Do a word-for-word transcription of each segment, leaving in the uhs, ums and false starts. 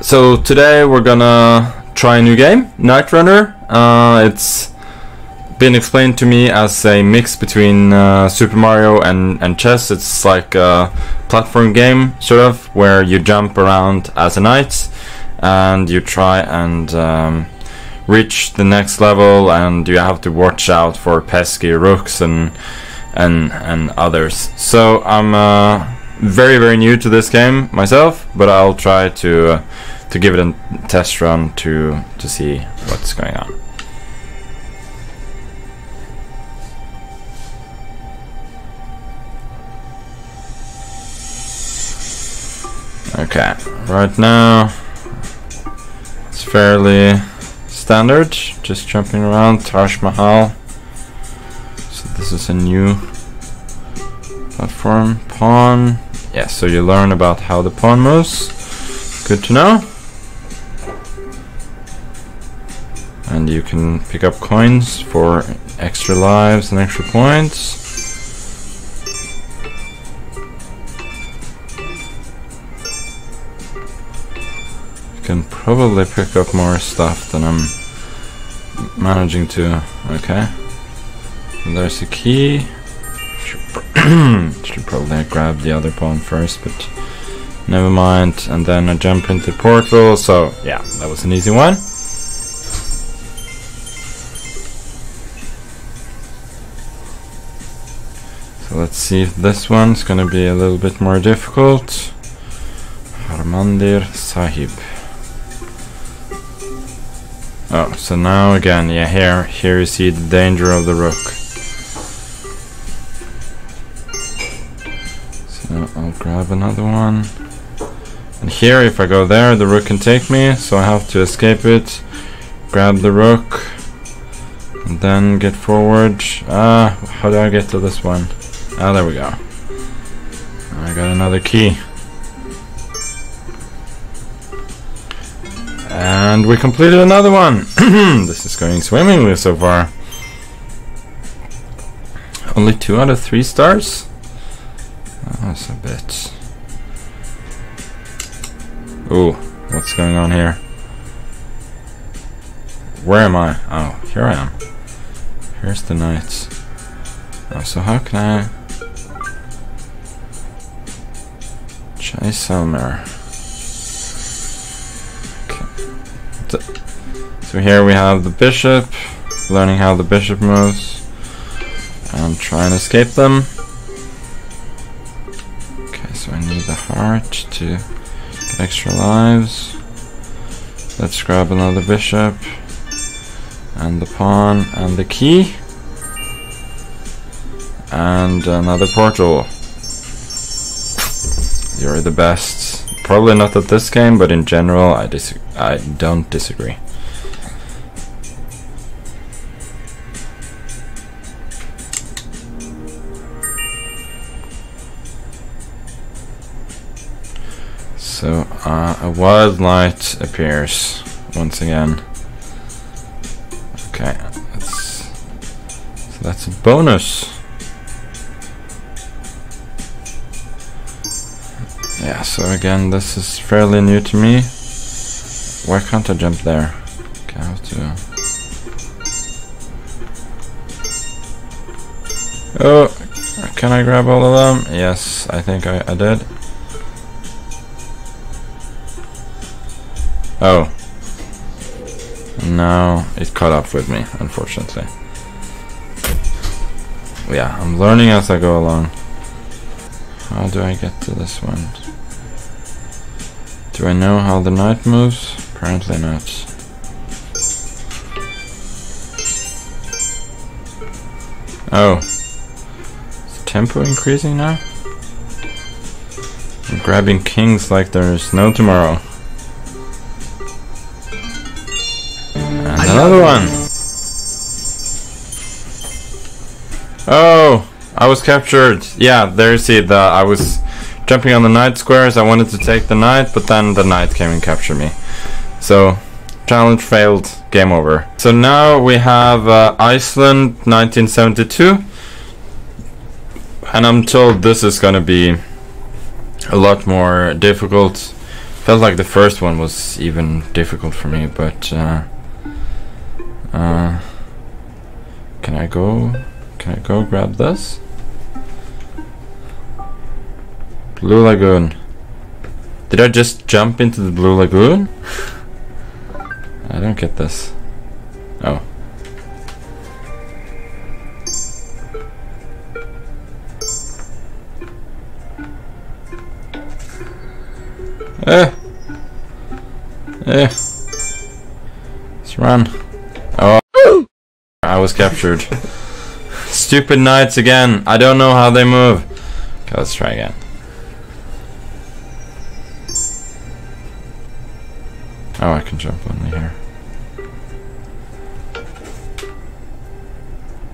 So today we're gonna try a new game, Knight Runner. Uh, it's been explained to me as a mix between uh, Super Mario and, and chess. It's like a platform game, sort of, where you jump around as a knight and you try and um, reach the next level, and you have to watch out for pesky rooks and and and others. So I'm uh, very very new to this game myself, but I'll try to uh, to give it a test run to to see what's going on. Okay, right now it's fairly standard, just jumping around Taj Mahal. So this is a new platform. Pawn. Yeah, so you learn about how the pawn moves. Good to know. And you can pick up coins for extra lives and extra points. Can probably pick up more stuff than I'm managing to. Okay, and there's a key. Should, pro should probably grab the other pawn first, but never mind. And then I jump into the portal. So yeah, that was an easy one. So let's see if this one's gonna be a little bit more difficult. Harmandir Sahib. Oh, so now again, yeah, here, here you see the danger of the rook. So I'll grab another one. And here, if I go there, the rook can take me, so I have to escape it. Grab the rook. And then get forward. Ah, how do I get to this one? Ah, there we go. I got another key. And we completed another one! This is going swimmingly so far. Only two out of three stars? That's a bit... Ooh, what's going on here? Where am I? Oh, here I am. Here's the knight. Oh, so how can I... Chase Selmer. So here we have the bishop, learning how the bishop moves, and try and escape them. Okay, so I need the heart to get extra lives. Let's grab another bishop, and the pawn, and the key, and another portal. You're the best. Probably not at this game, but in general, I dis I don't disagree. So uh, a wild knight appears once again. Okay, that's, so that's a bonus. Yeah, so again, this is fairly new to me. Why can't I jump there? Okay, I have to... Oh, can I grab all of them? Yes, I think I, I did. Oh. No, it caught up with me, unfortunately. Yeah, I'm learning as I go along. How do I get to this one? Do I know how the knight moves? Apparently not. Oh. Is the tempo increasing now? I'm grabbing kings like there's no tomorrow. And another one! Oh! I was captured. Yeah, there you see the I was jumping on the knight squares. I wanted to take the knight, but then the knight came and captured me. So challenge failed, game over. So now we have uh, Iceland nineteen seventy-two, and I'm told this is gonna be a lot more difficult. Felt like the first one was even difficult for me, but uh, uh, can I go? Can I go grab this? Blue Lagoon. Did I just jump into the Blue Lagoon? I don't get this. Oh. Eh. Eh. Let's run. Oh. I was captured. Stupid knights again. I don't know how they move. Okay, let's try again. Oh, I can jump only here.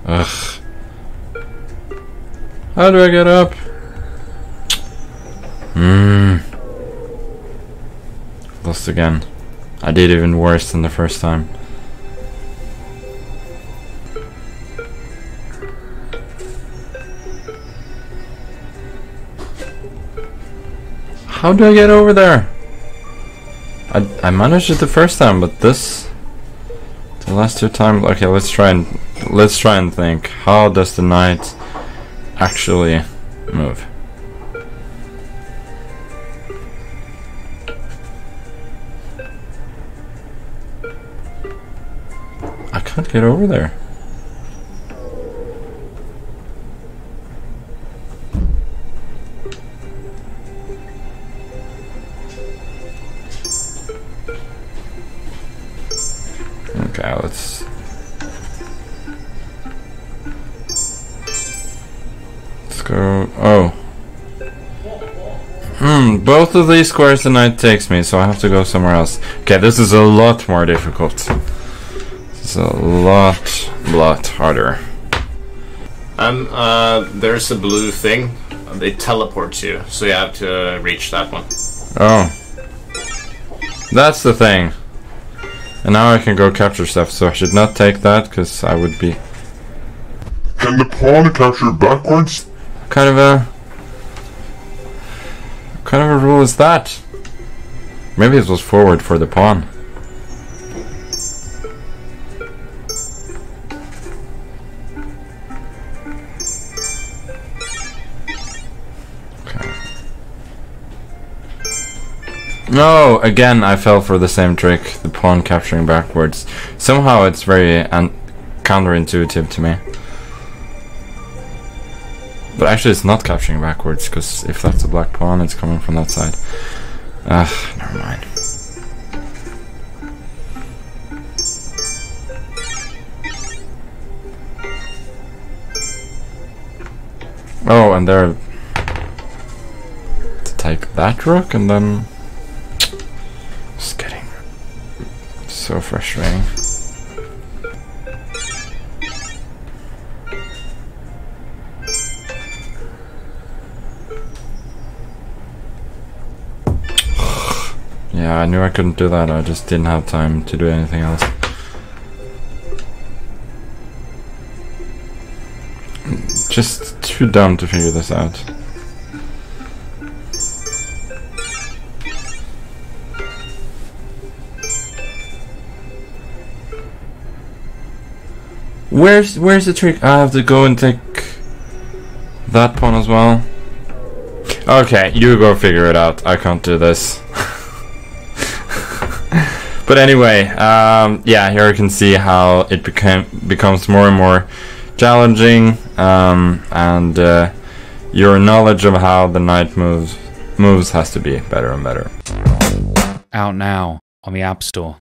Ugh. How do I get up? Hmm. Lost again. I did even worse than the first time. How do I get over there? I, I managed it the first time, but this, the last two times. Okay, let's try and let's try and think. How does the knight actually move? I can't get over there. Let's let's go. Oh, hmm. Both of these squares the knight takes me, so I have to go somewhere else. Okay, this is a lot more difficult. This is a lot, lot harder. Um. Uh. There's a blue thing. They teleport you, so you have to reach that one. Oh. That's the thing. And now I can go capture stuff, so I should not take that, because I would be... Can the pawn capture backwards? Kind of a... What kind of a rule is that? Maybe it was forward for the pawn. No, again I fell for the same trick, the pawn capturing backwards. Somehow it's very un counterintuitive to me. But actually it's not capturing backwards, because if that's a black pawn, it's coming from that side. Ugh, never mind. Oh, and there... To take that rook and then... So frustrating. Yeah, I knew I couldn't do that. I just didn't have time to do anything else. Just too dumb to figure this out. Where's where's the trick? I have to go and take that pawn as well. Okay, you go figure it out. I can't do this. But anyway, um, yeah, here you can see how it became becomes more and more challenging, um, and uh, your knowledge of how the knight moves moves has to be better and better. Out now on the App Store.